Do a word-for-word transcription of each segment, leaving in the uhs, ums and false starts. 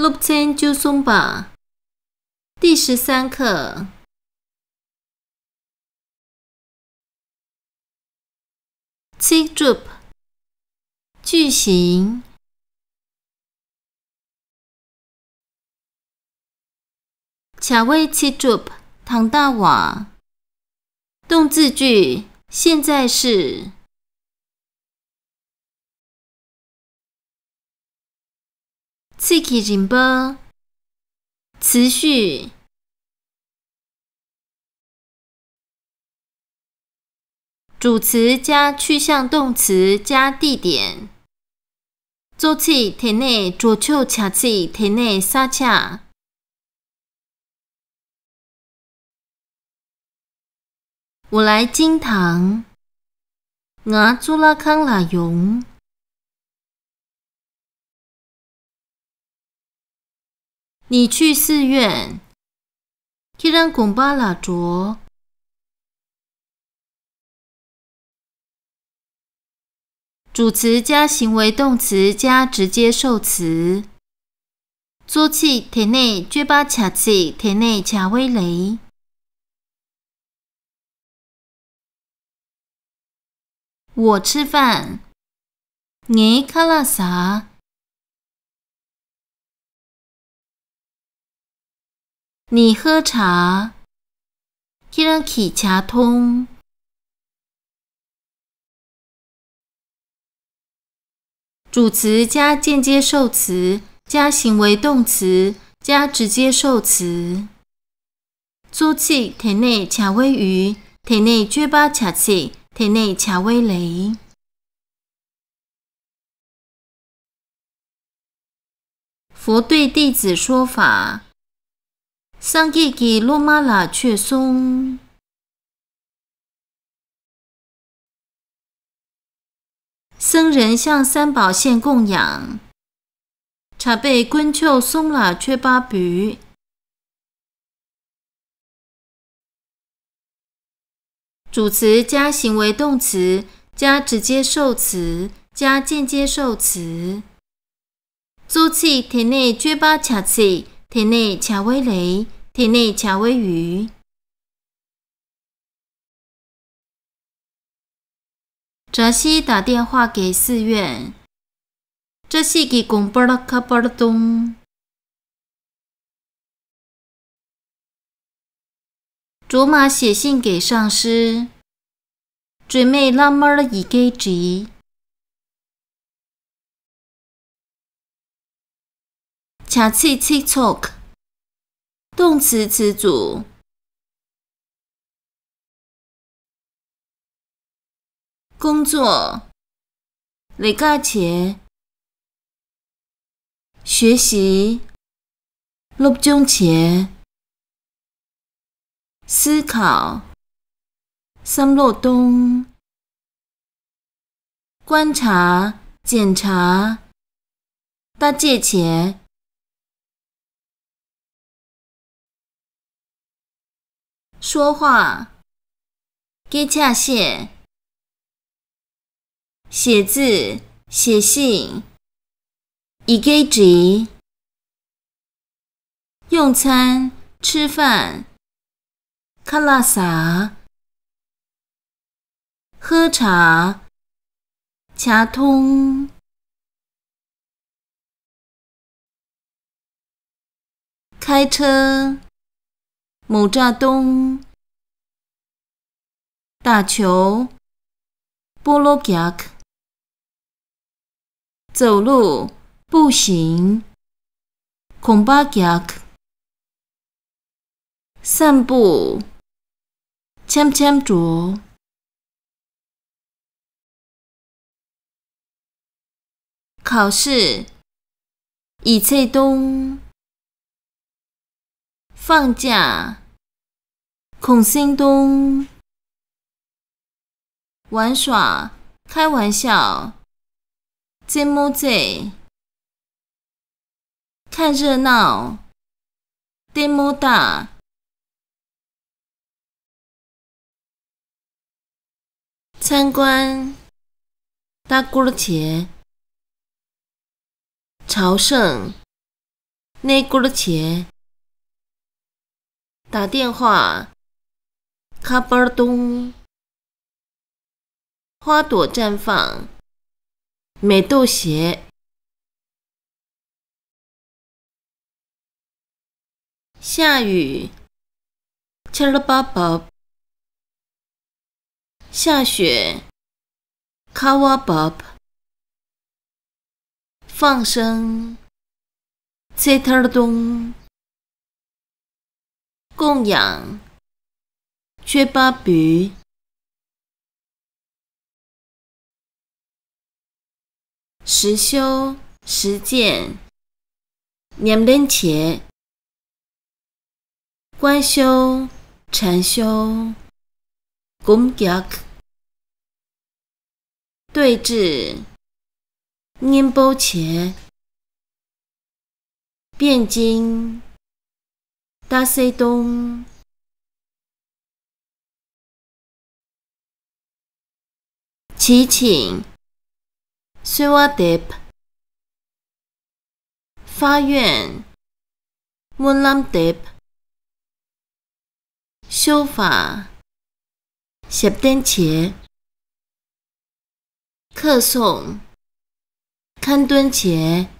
Lupchen Jusumba 第十三课。 Cigrup 句型。 Chawei Cigrup 唐大瓦。动字句现在式。 Ciki 金波，持续。主词加去向动词加地点。左侧田内，左手恰次田内刹恰。我来金堂，我朱拉康拉勇。 你去寺院，去让贡巴拉卓。主词加行为动词加直接受词。做起田内绝巴恰起田内恰威雷。我吃饭，你卡拉啥？ 你喝茶，去让起茶通。主词加间接受词加行为动词加直接受词。做起体内卡威鱼，体内绝巴卡起，体内卡威雷。佛对弟子说法。 桑吉吉罗马拉却松，僧人向三宝献供养。茶被滚丘松拉却巴比，主词加行为动词加直接受词加间接受词。做起体内绝巴恰起。 体内卡威雷，体内卡威鱼。泽西打电话给寺院，这是给贡巴拉卡巴拉东。卓玛写信给上师，准备拉马拉伊给吉。 恰次次 talk 动词词组。工作，累加钱。学习，六钟钱。思考，三落东。观察，检查，大借钱。 说话，给恰写，写字，写信，以给值，用餐，吃饭，卡拉萨，喝茶，恰通，开车。 某炸东，打球，波罗夹克，走路，步行，孔巴夹克，散步，签签卓，考试，以翠东。 放假，孔兴东，玩耍，开玩笑，节目在，看热闹，节目大，参观，大锅节，朝圣，那咕噜钱打电话，卡巴咚，花朵绽放，美豆鞋，下雨，切了巴巴，下雪，卡哇巴巴，放生。 塞特东，供养，缺巴比，实修实践，念连且，观修禅修，供养，对治，念波且。 汴京，大西东，祈请，苏瓦德，发愿，穆兰德，修法，谢登切，客颂，堪敦切。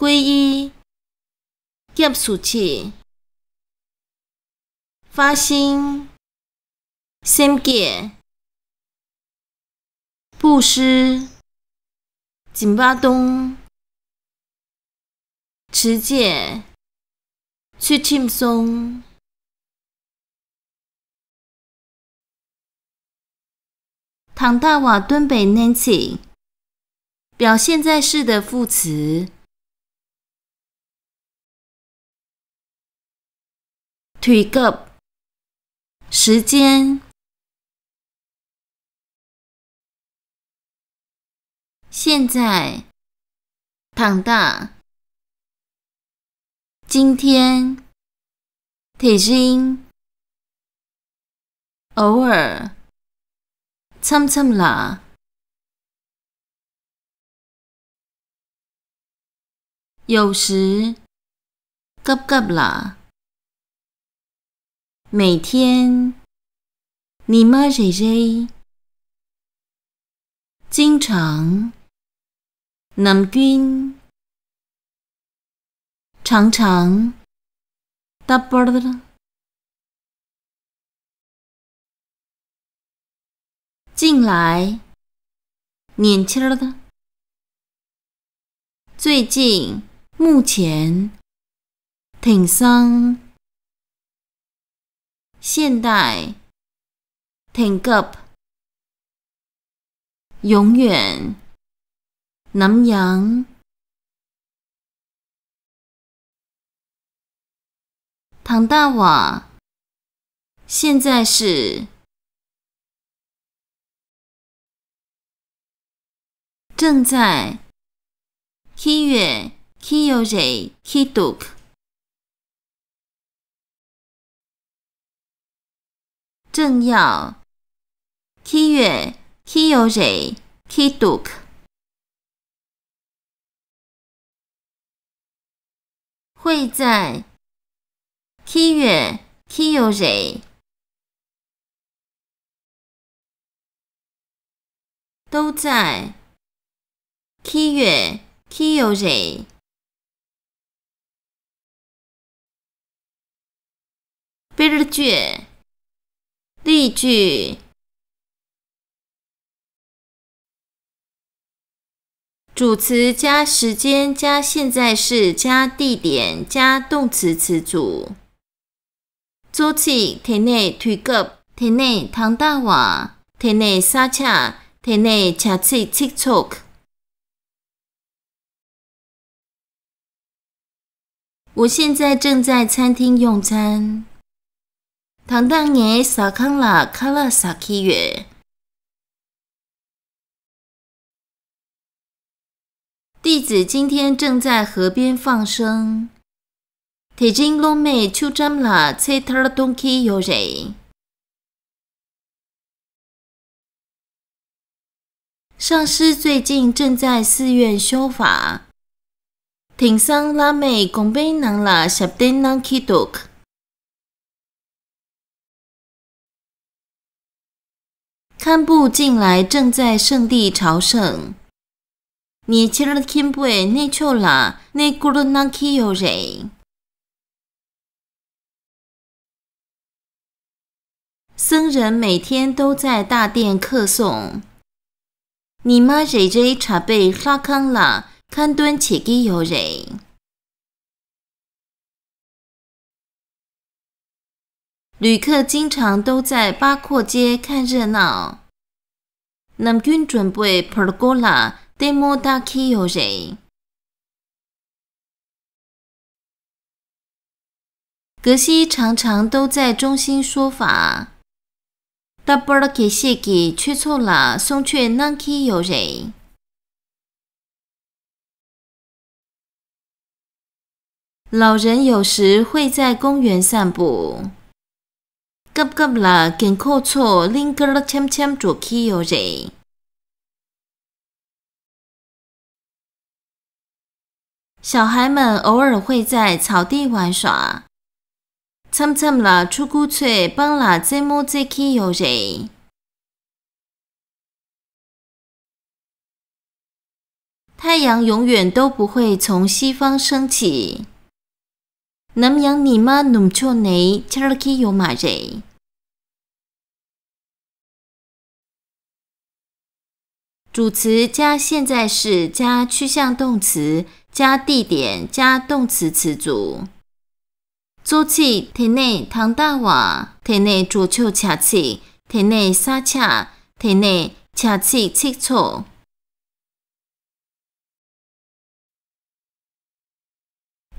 皈依，戒俗气，发心，三戒，布施，紧巴东，持戒，去轻松，唐大瓦敦北 Nancy 表现在式的副词。 腿骨，时间，现在，躺大，今天，体型，偶尔，参参啦，有时，急急啦。 每天，你妈瑞瑞，经常，南军，常常，大波的，近来，年轻的，最近，目前，挺伤。 现代 ，think up， 永远，南洋，唐大瓦，现在是正在 ，ki 月 ki 有谁 ki duk。 正要 ，ki 月 ki 有谁 ki duk， 会在 ，ki 月 ki 有谁，都在 ，ki 月 ki 有谁，别日觉。 例句：主词加时间加现在式加地点加动词词组。早起体内推骨，体内唐大瓦，体内刹车，体内车子七速。我现在正在餐厅用餐。 唐大爷撒康拉卡拉撒起月，弟子今天正在河边放生。铁金龙妹秋张拉切特东起有谁？上师最近正在寺院修法。挺桑拉美贡贝囊拉夏德南基多克。堪布近来正在圣地朝圣。 你切了金布诶，内丘拉内古罗纳基有人。僧人每天都在大殿客诵。你妈惹惹茶被拉康拉看蹲切基有人。旅客经常都在八廓街看热闹。南军准备普尔古拉。 对莫大基有人。格西常常都在中心说法。大波尔给谢给却错了，松却南基有人。老人有时会在公园散步。急急啦，跟口错，另个了签签左基有人。 小孩们偶尔会在草地玩耍。参参啦，出古翠帮啦，这么这起有人。太阳永远都不会从西方升起。南洋你妈努丘内切尔基有马人。主词加现在式加趋向动词。 加地点加动词词组。周期体内唐大瓦体内左丘恰气体内沙恰体内恰气七错。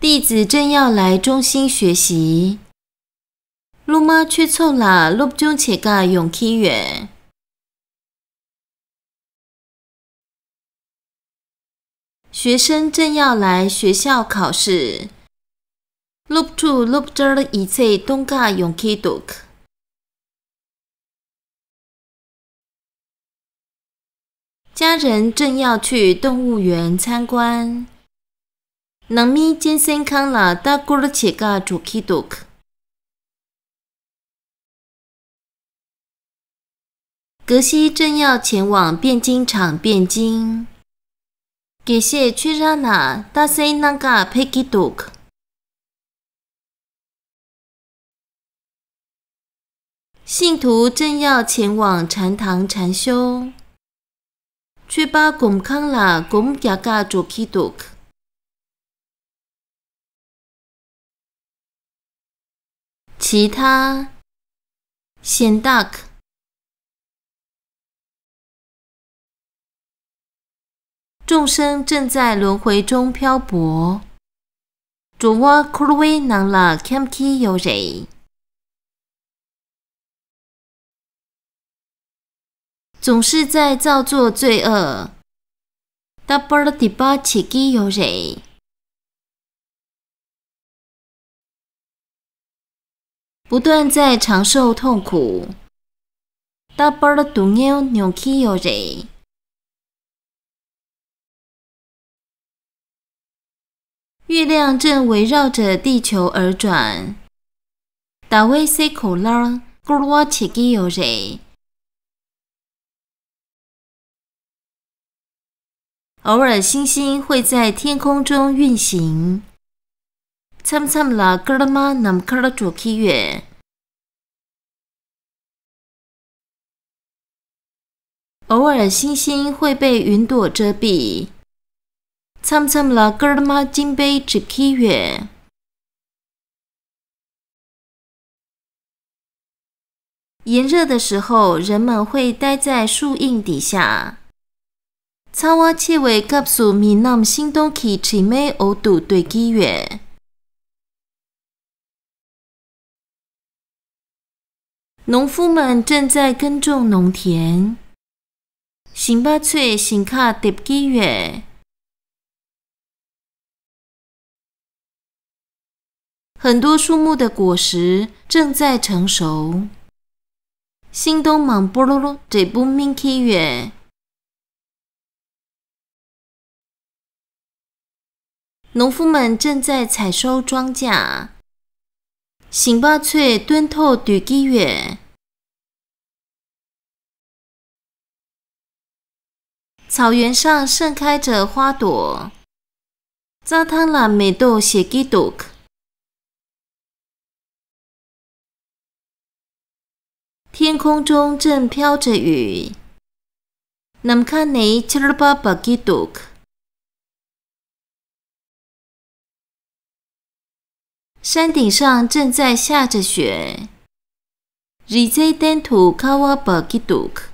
弟子正要来中心学习。路妈去错啦，路中切个勇气远。 学生正要来学校考试。录出录这儿一切东家勇气多。家人正要去动物园参观。能咪健身康了，大姑儿切个主气多。格西正要前往汴京场汴京。 给谢去让那大塞那个佩吉多克。信徒正要前往禅堂禅修，去把贡康啦贡雅噶卓基多克。其他显大克。 众生正在轮回中漂泊。主我苦为难了，看不起有人。总是在造作罪恶。大波的第八起基有人。不断在承受痛苦。大波的毒牛牛起有人。 月亮正围绕着地球而转。大卫塞口拉古瓦切基有人。偶尔星星会在天空中运行。参参拉格拉玛南克拉卓基月。偶尔星星会被云朵遮蔽。 参参啦，格尔玛金杯只批阅。炎热的时候，人们会待在树荫底下。参瓦切为格苏米南新东基奇美欧杜对基阅。农夫们正在耕种农田。辛巴翠辛卡德基阅。 很多树木的果实正在成熟。新东芒波罗罗这部命契约。农夫们正在采收庄稼。新巴翠蹲透地基月，草原上盛开着花朵。扎汤拉美豆写基朵。天空中正飘着雨。南卡内切尔巴巴基朵。 山顶上正在下着雪。Rizay dentu kawa bagituk。